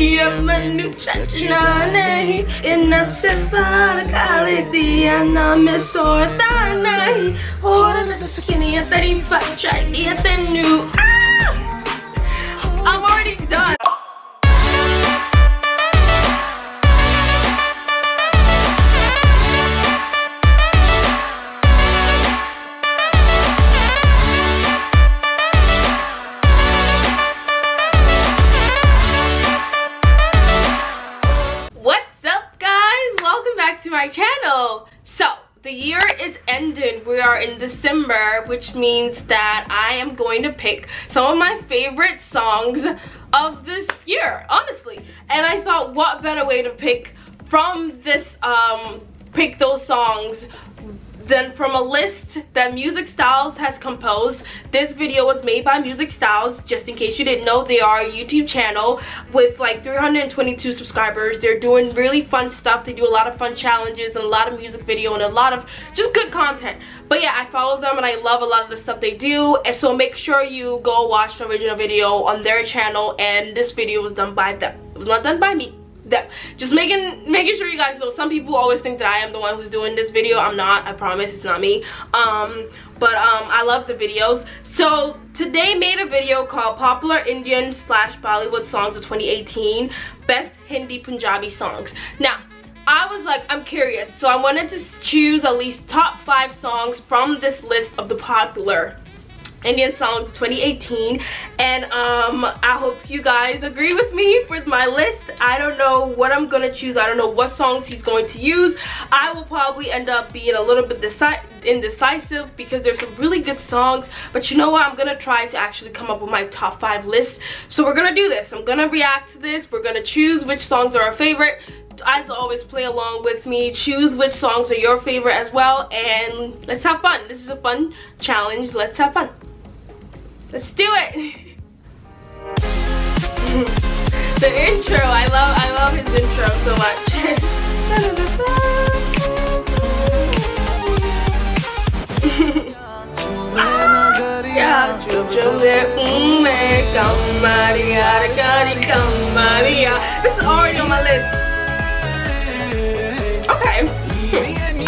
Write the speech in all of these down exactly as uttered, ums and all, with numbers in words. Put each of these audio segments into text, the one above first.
दिया मैंने सजना नहीं, इतना सिफार काले दिया ना मैं सोता नहीं, और skinny at thirty-five try yes and new. I'm already done. What's up, guys? Welcome back to my channel. So the year is ending. We are in December, which means that I am going to pick some of my favorite songs of this year, honestly. And I thought, what better way to pick from this, um, pick those songs than from a list that Music Styles has composed. This video was made by Music Styles, just in case you didn't know. They are a YouTube channel with like three hundred twenty-two subscribers. They're doing really fun stuff. They do a lot of fun challenges and a lot of music video and a lot of just good content. But yeah, I follow them and I love a lot of the stuff they do. And so make sure you go watch the original video on their channel, and this video was done by them. It was not done by me. Them. Just making making sure you guys know. Some people always think that I am the one who's doing this video. I'm not. I promise it's not me. Um, but um, I love the videos. So today made a video called Popular Indian slash Bollywood Songs of twenty eighteen, Best Hindi Punjabi Songs. Now, I was like, I'm curious. So I wanted to choose at least top five songs from this list of the popular Indian songs twenty eighteen, and um I hope you guys agree with me with my list. I don't know what I'm gonna choose. I don't know what songs he's going to use. I will probably end up being a little bit deci indecisive because there's some really good songs, but you know what, I'm gonna try to actually come up with my top five list. So we're gonna do this. I'm gonna react to this. We're gonna choose which songs are our favorite. As always, play along with me, choose which songs are your favorite as well, and let's have fun. This is a fun challenge. Let's have fun. Let's do it. The intro, I love I love his intro so much. Ah, yeah, Kamariya. This is already on my list. Okay.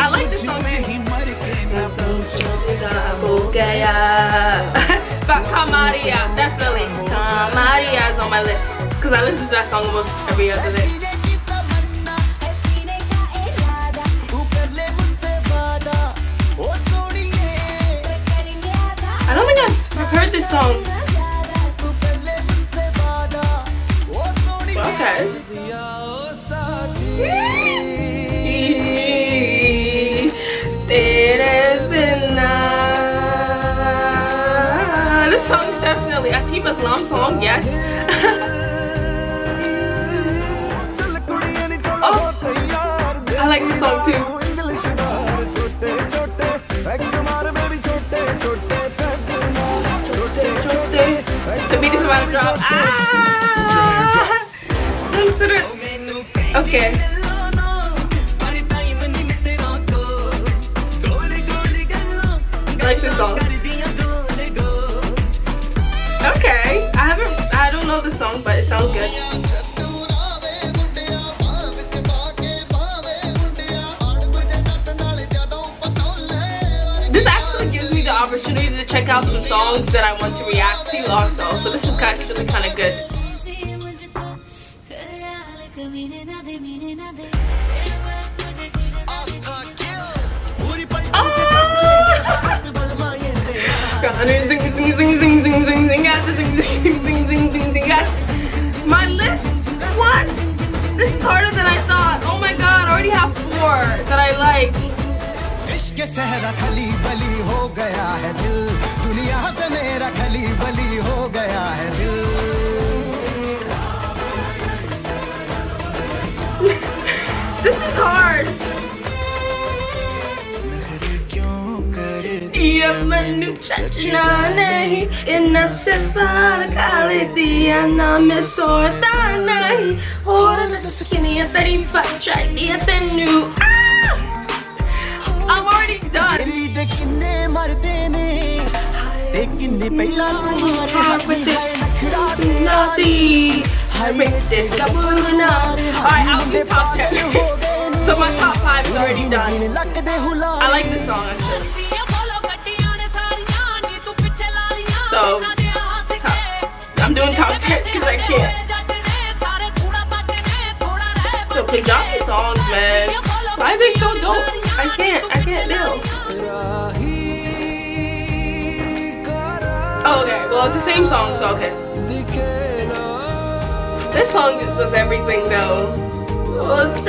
I like this song too. But Kamariya, definitely. Kamariya is on my list because I listen to that song almost every other day. I don't think I've heard this song. Atiba's long song, yes. Oh, I like this song too. The beat is about to drop. Ah! Okay. I like this song. Okay, I haven't, I don't know the song, but it sounds good. This actually gives me the opportunity to check out some songs that I want to react to also, so this is actually kind of good. Zing, zing, zing, zing, zing, zing, zing, zing, zing, zing, zing, zing. My list? What? This is harder than I thought. Oh my god, I already have four that I like. This is hard. मैंने सजना नहीं, इतना सिफार काले दिया ना मैं सोता नहीं, और skinny at thirty-five try yes and new. I'm already done. Not Alright, I'll do top ten. So my top five is already done. I like this song actually. So top. I'm doing top ten because I can't. The Punjabi songs, man. Why are they so dope? I can't, I can't do. Oh, okay, well it's the same song, so okay. This song does everything though. I like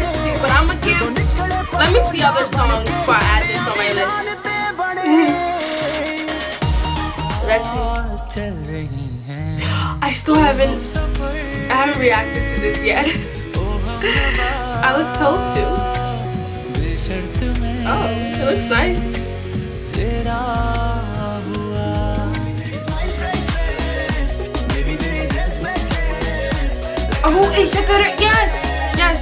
this too, but I'm gonna give. Let me see other songs before I add this on my list. Let's see. I still haven't, I haven't reacted to this yet. I was told to. Oh, it looks nice. Oh, it's the better, yes, yes.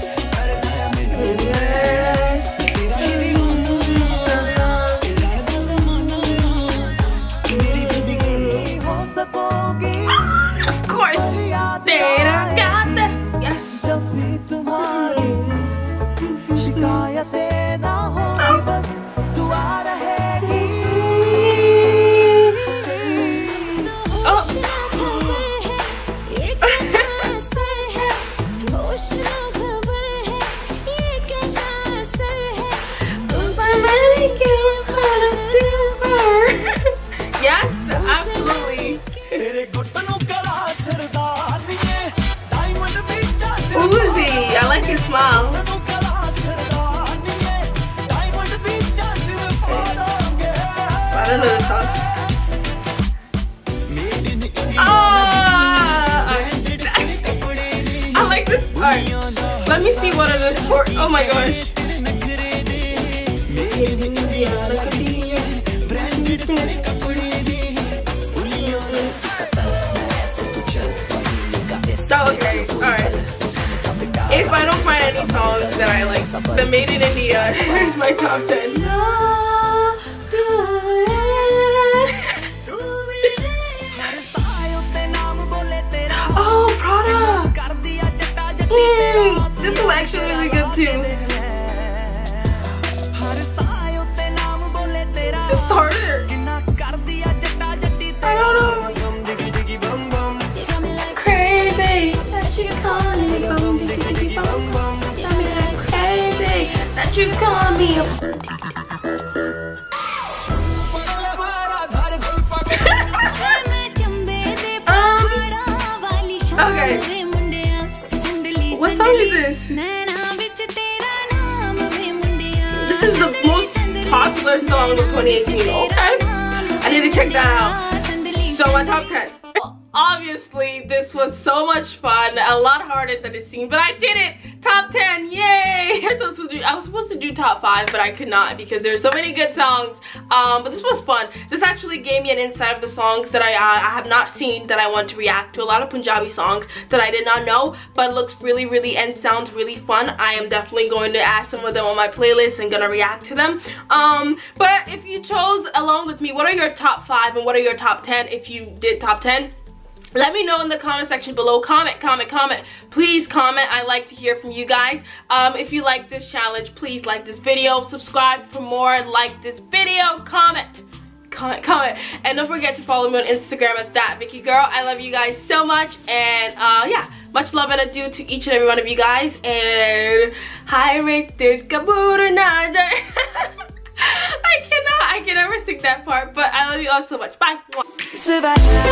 Smile. I don't know the song. Oh, I, I like this part. Let me see what it is for. Oh my gosh. Oh, okay, alright. If I don't find any songs that I like, the Made in India, here's my top ten. Oh, Prada! Mm, this is actually really good too. It's harder. I don't know. You call me a um, okay. What song is this? This is the most popular song of twenty eighteen. Okay. I need to check that out. So my top ten. Obviously, this was so much fun, a lot harder than it seemed, but I did it! Top ten, yay! I was supposed to do, I was supposed to do top five, but I could not because there's so many good songs, um, but this was fun. This actually gave me an insight of the songs that I, uh, I have not seen that I want to react to, a lot of Punjabi songs that I did not know, but looks really, really, and sounds really fun. I am definitely going to add some of them on my playlist and gonna react to them. Um, but if you chose along with me, what are your top five and what are your top ten if you did top ten? Let me know in the comment section below. Comment, comment, comment. Please comment. I like to hear from you guys. Um, if you like this challenge, please like this video. Subscribe for more. Like this video. Comment. Comment, comment. And don't forget to follow me on Instagram at ThatVickeyGirl. I love you guys so much. And uh, yeah, much love and adieu to each and every one of you guys. And hi, rated Kabur Nader. I cannot. I can never sing that part. But I love you all so much. Bye. Survive.